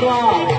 ก็